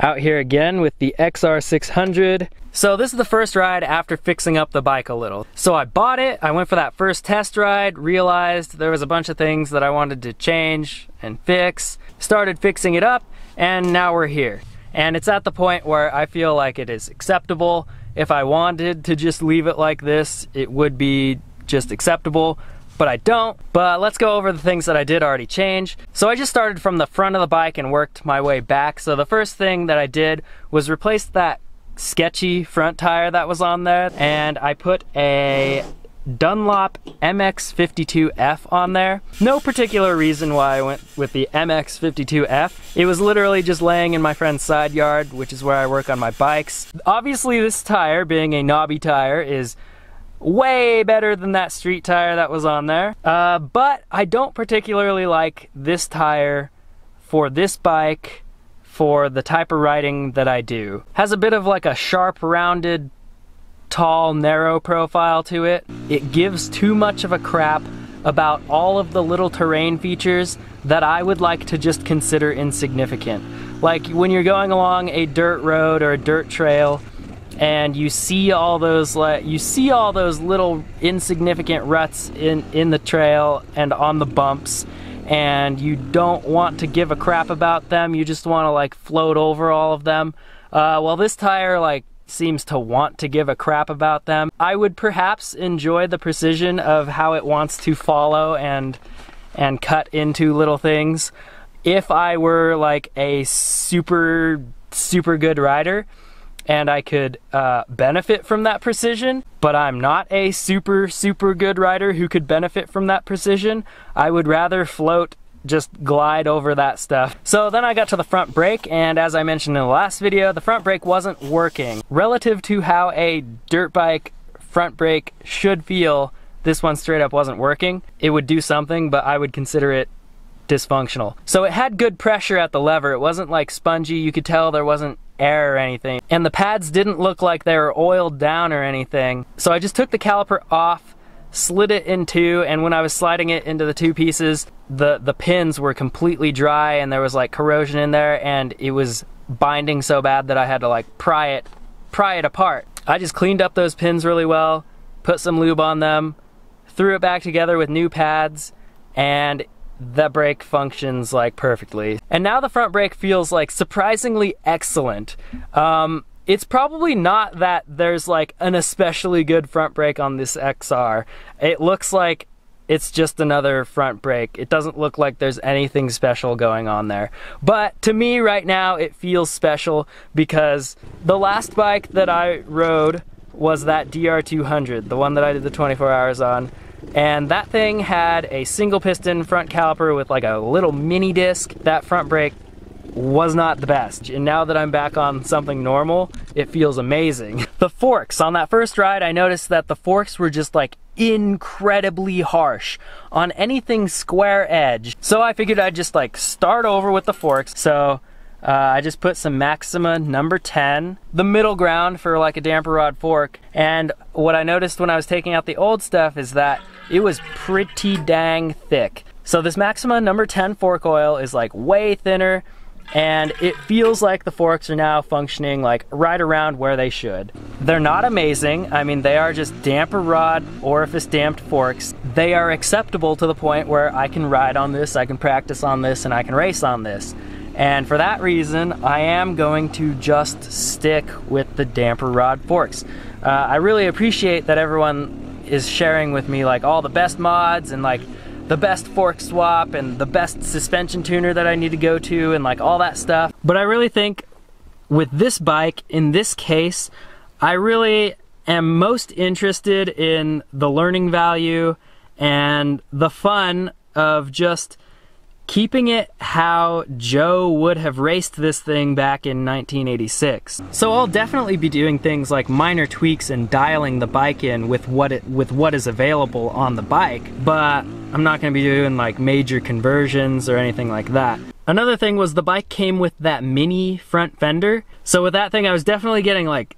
Out here again with the XR600. So this is the first ride after fixing up the bike a little. So I bought it, I went for that first test ride, realized there was a bunch of things that I wanted to change and fix, started fixing it up, and now we're here. And it's at the point where I feel like it is acceptable. If I wanted to just leave it like this, it would be just acceptable. But I don't. But let's go over the things that I did already change. So I just started from the front of the bike and worked my way back. So the first thing that I did was replace that sketchy front tire that was on there, and I put a Dunlop MX52F on there. No particular reason why I went with the MX52F. It was literally just laying in my friend's side yard, which is where I work on my bikes. Obviously this tire, being a knobby tire, is way better than that street tire that was on there, but I don't particularly like this tire for this bike for the type of riding that I do. Has a bit of like a sharp, rounded, tall, narrow profile to it. It gives too much of a crap about all of the little terrain features that I would like to just consider insignificant. Like when you're going along a dirt road or a dirt trail, and you see all those little insignificant ruts in the trail and on the bumps, and you don't want to give a crap about them. You just want to like float over all of them. Well, this tire like seems to want to give a crap about them. I would perhaps enjoy the precision of how it wants to follow and cut into little things if I were like a super good rider, and I could benefit from that precision, but I'm not a super good rider who could benefit from that precision. I would rather float, just glide over that stuff. So then I got to the front brake, and as I mentioned in the last video, the front brake wasn't working. Relative to how a dirt bike front brake should feel, this one straight up wasn't working. It would do something, but I would consider it dysfunctional. So it had good pressure at the lever. It wasn't like spongy. You could tell there wasn't air or anything, and the pads didn't look like they were oiled down or anything. So I just took the caliper off, slid it in two, and when I was sliding it into the two pieces, the pins were completely dry, and there was like corrosion in there, and it was binding so bad that I had to like pry it apart. I just cleaned up those pins really well, put some lube on them, threw it back together with new pads, and the brake functions like perfectly. And now the front brake feels like surprisingly excellent. It's probably not that there's like an especially good front brake on this XR. It looks like it's just another front brake. It doesn't look like there's anything special going on there. But to me right now it feels special, because the last bike that I rode was that DR200, the one that I did the 24 hours on. And that thing had a single piston front caliper with like a little mini disc. That front brake was not the best. And now that I'm back on something normal, it feels amazing. The forks, on that first ride, I noticed that the forks were just like incredibly harsh on anything square edge. So I figured I'd just like start over with the forks. So I just put some Maxima number 10, the middle ground for like a damper rod fork. And what I noticed when I was taking out the old stuff is that it was pretty dang thick. So this Maxima number 10 fork coil is like way thinner, and it feels like the forks are now functioning like right around where they should. They're not amazing. I mean, they are just damper rod orifice damped forks. They are acceptable to the point where I can ride on this, I can practice on this, and I can race on this. And for that reason, I am going to just stick with the damper rod forks. I really appreciate that everyone is sharing with me like all the best mods and like the best fork swap and the best suspension tuner that I need to go to and like all that stuff. But I really think with this bike, in this case, I really am most interested in the learning value and the fun of just keeping it how Joe would have raced this thing back in 1986. So I'll definitely be doing things like minor tweaks and dialing the bike in with what is available on the bike, but I'm not going to be doing like major conversions or anything like that. Another thing was the bike came with that mini front fender. So with that thing, I was definitely getting like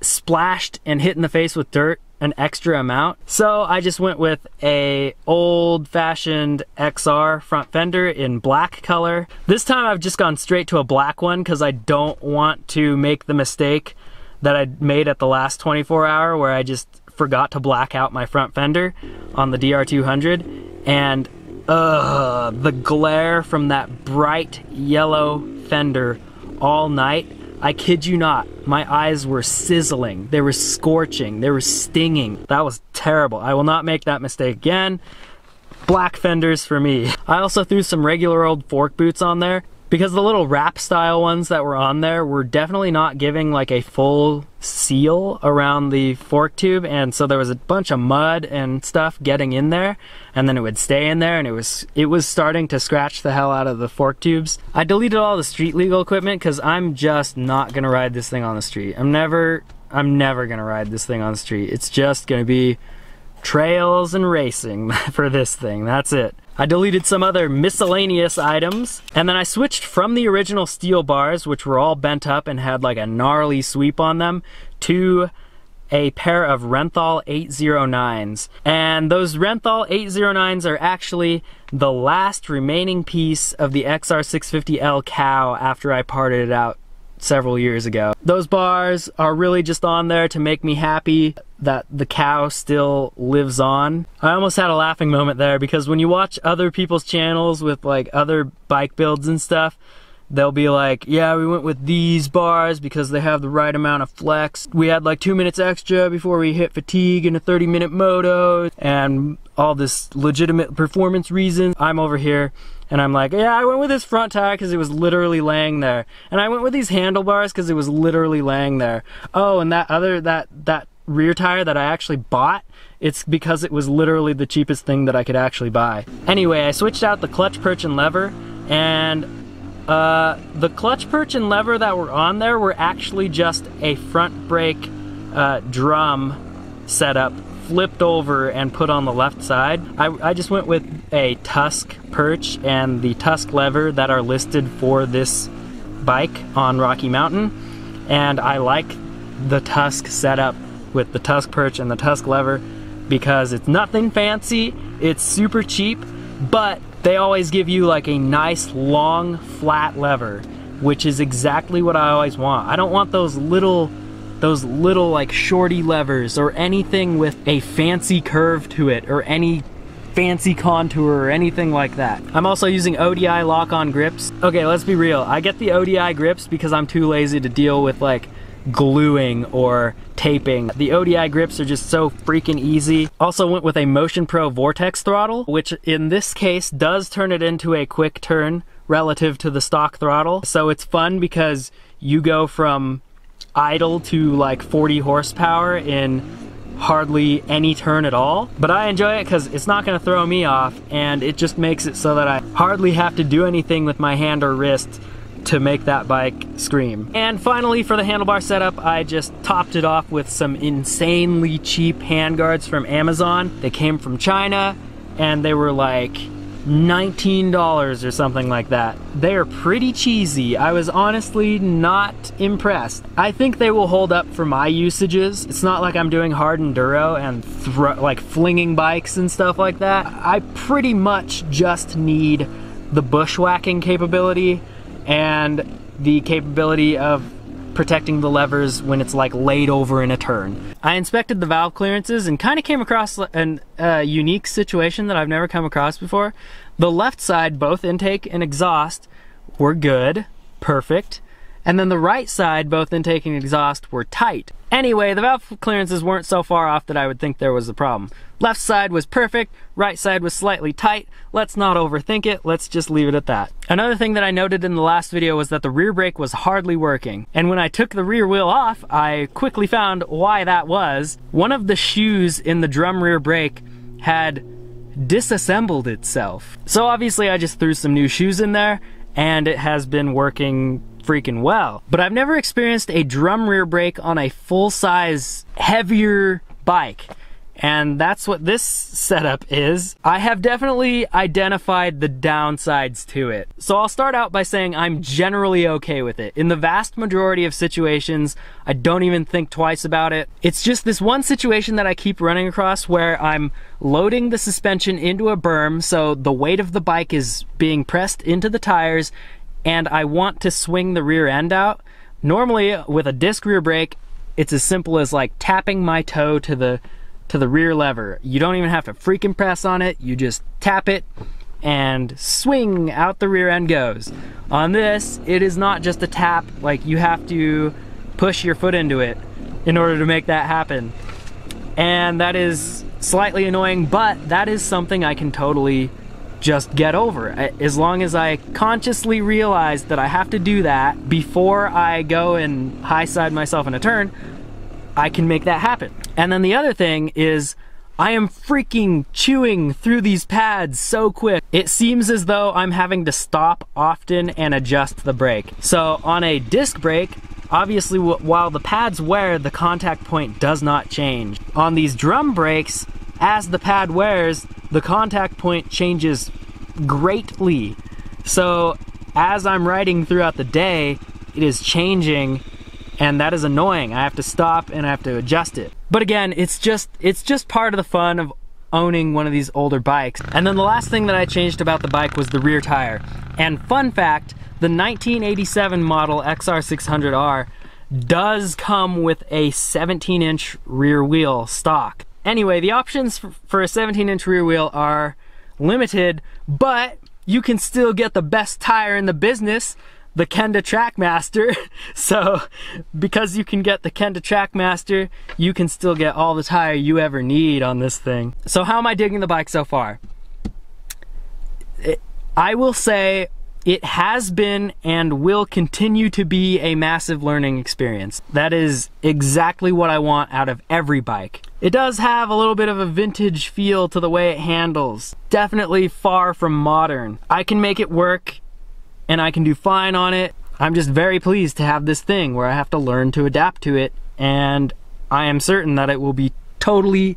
splashed and hit in the face with dirt an extra amount. So I just went with a old-fashioned XR front fender in black color. This time I've just gone straight to a black one because I don't want to make the mistake that I made at the last 24 hour where I just forgot to black out my front fender on the DR200, and the glare from that bright yellow fender all night, I kid you not, my eyes were sizzling, they were scorching, they were stinging. That was terrible. I will not make that mistake again. Black fenders for me. I also threw some regular old fork boots on there because the little wrap style ones that were on there were definitely not giving like a full seal around the fork tube, and so there was a bunch of mud and stuff getting in there, and then it would stay in there, and it was starting to scratch the hell out of the fork tubes. I deleted all the street legal equipment because I'm just not gonna ride this thing on the street. I'm never gonna ride this thing on the street. It's just gonna be trails and racing for this thing, that's it. I deleted some other miscellaneous items, and then I switched from the original steel bars, which were all bent up and had like a gnarly sweep on them, to a pair of Renthal 809s. And those Renthal 809s are actually the last remaining piece of the XR650L cow after I parted it out several years ago. Those bars are really just on there to make me happy that the cow still lives on. I almost had a laughing moment there because when you watch other people's channels with like other bike builds and stuff, they'll be like, yeah, we went with these bars because they have the right amount of flex. We had like 2 minutes extra before we hit fatigue in a 30-minute moto and all this legitimate performance reasons. I'm over here and I'm like, yeah, I went with this front tire because it was literally laying there. And I went with these handlebars because it was literally laying there. Oh, and that rear tire that I actually bought, it's because it was literally the cheapest thing that I could actually buy. Anyway, I switched out the clutch, perch, and lever, and the clutch, perch, and lever that were on there were actually just a front brake drum setup flipped over and put on the left side. I just went with a Tusk perch and the Tusk lever that are listed for this bike on Rocky Mountain, and I like the Tusk setup with the Tusk perch and the Tusk lever because it's nothing fancy, it's super cheap, but they always give you like a nice long flat lever, which is exactly what I always want. I don't want those little like shorty levers or anything with a fancy curve to it or any fancy contour or anything like that. I'm also using ODI lock-on grips. Okay, let's be real, I get the ODI grips because I'm too lazy to deal with like gluing or taping. The ODI grips are just so freaking easy. Also went with a Motion Pro Vortex throttle, which in this case does turn it into a quick turn relative to the stock throttle. So it's fun because you go from idle to like 40 horsepower in hardly any turn at all. But I enjoy it because it's not going to throw me off, and it just makes it so that I hardly have to do anything with my hand or wrist to make that bike scream. And finally, for the handlebar setup, I just topped it off with some insanely cheap handguards from Amazon. They came from China and they were like $19 or something like that. They are pretty cheesy. I was honestly not impressed. I think they will hold up for my usages. It's not like I'm doing hard enduro and like flinging bikes and stuff like that. I pretty much just need the bushwhacking capability and the capability of protecting the levers when it's like laid over in a turn. I inspected the valve clearances and kind of came across a unique situation that I've never come across before. The left side, both intake and exhaust, were good, perfect, and then the right side, both intake and exhaust, were tight. Anyway, the valve clearances weren't so far off that I would think there was a problem. Left side was perfect, right side was slightly tight. Let's not overthink it, let's just leave it at that. Another thing that I noted in the last video was that the rear brake was hardly working. And when I took the rear wheel off, I quickly found why that was. One of the shoes in the drum rear brake had disassembled itself. So obviously I just threw some new shoes in there, and it has been working freaking well. But I've never experienced a drum rear brake on a full-size, heavier bike. And that's what this setup is. I have definitely identified the downsides to it. So I'll start out by saying I'm generally okay with it. In the vast majority of situations, I don't even think twice about it. It's just this one situation that I keep running across where I'm loading the suspension into a berm, so the weight of the bike is being pressed into the tires, and I want to swing the rear end out. Normally, with a disc rear brake, it's as simple as like tapping my toe to the rear lever. You don't even have to freaking press on it. You just tap it and swing out the rear end goes. On this, it is not just a tap, like you have to push your foot into it in order to make that happen. And that is slightly annoying, but that is something I can totally just get over. As long as I consciously realize that I have to do that before I go and high side myself in a turn, I can make that happen. And then the other thing is, I am freaking chewing through these pads so quick. It seems as though I'm having to stop often and adjust the brake. So on a disc brake, obviously while the pads wear, the contact point does not change. On these drum brakes, as the pad wears, the contact point changes greatly. So as I'm riding throughout the day, it is changing, and that is annoying. I have to stop and I have to adjust it. But again, it's just part of the fun of owning one of these older bikes. And then the last thing that I changed about the bike was the rear tire. And fun fact, the 1987 model XR600R does come with a 17-inch rear wheel stock. Anyway, the options for a 17-inch rear wheel are limited, but you can still get the best tire in the business, the Kenda Trackmaster. So because you can get the Kenda Trackmaster, you can still get all the tire you ever need on this thing. So how am I digging the bike so far? I will say it has been and will continue to be a massive learning experience. That is exactly what I want out of every bike. It does have a little bit of a vintage feel to the way it handles. Definitely far from modern. I can make it work and I can do fine on it. I'm just very pleased to have this thing where I have to learn to adapt to it, and I am certain that it will be totally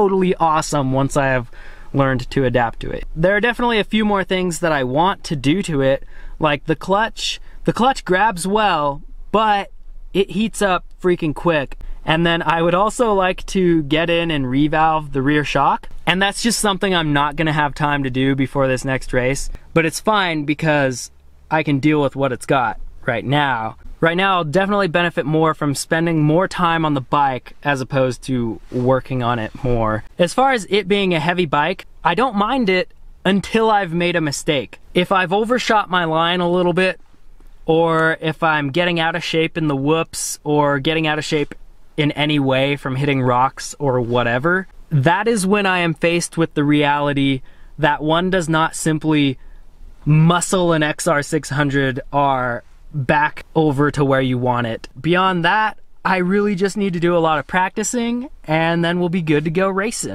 awesome once I have learned to adapt to it. There are definitely a few more things that I want to do to it, like the clutch. The clutch grabs well, but it heats up freaking quick. And then I would also like to get in and revalve the rear shock. And that's just something I'm not gonna have time to do before this next race, but it's fine because I can deal with what it's got right now. Right now, I'll definitely benefit more from spending more time on the bike as opposed to working on it more. As far as it being a heavy bike, I don't mind it until I've made a mistake. If I've overshot my line a little bit, or if I'm getting out of shape in the whoops, or getting out of shape in any way from hitting rocks or whatever, that is when I am faced with the reality that one does not simply muscle an XR600R back over to where you want it. Beyond that, I really just need to do a lot of practicing, and then we'll be good to go racing.